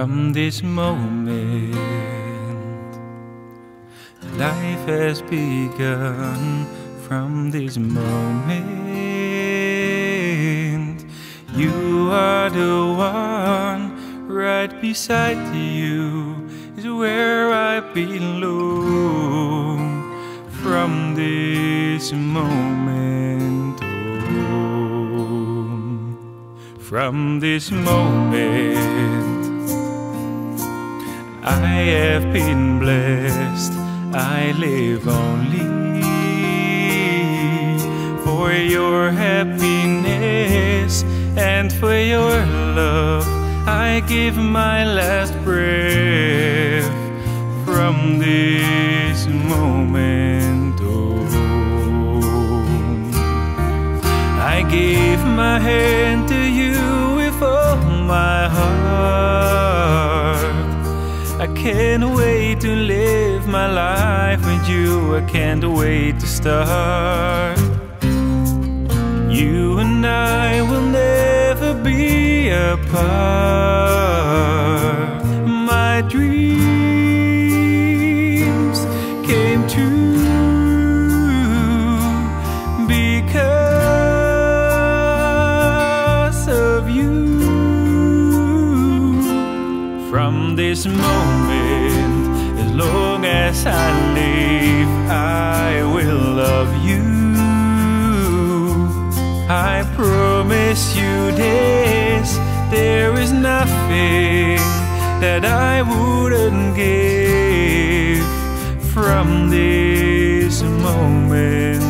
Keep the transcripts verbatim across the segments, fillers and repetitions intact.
From this moment, life has begun. From this moment, you are the one. Right beside you is where I belong. From this moment on, from this moment, I have been blessed. I live only for your happiness and for your love. I give my last breath. From this moment on, I give my hand to you with all my heart. I can't wait to live my life with you. I can't wait to start. You and I will never be apart. My dreams came true because of you. From this moment, as long as I live, I will love you. I promise you this, there is nothing that I wouldn't give. From this moment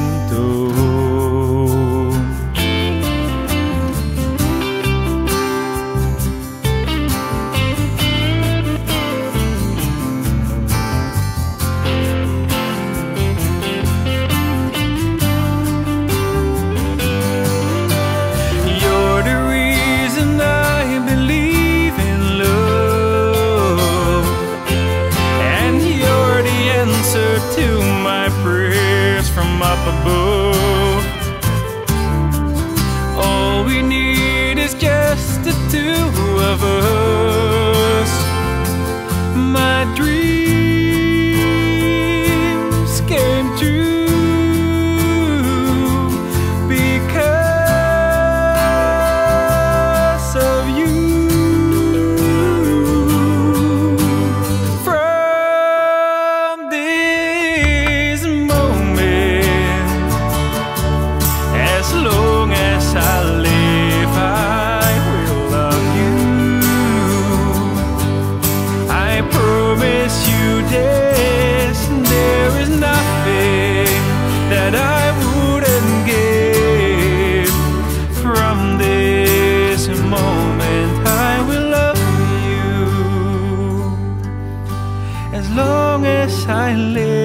to my prayers from up above. All we need is just the two of us. My dreams came true because of you. I live.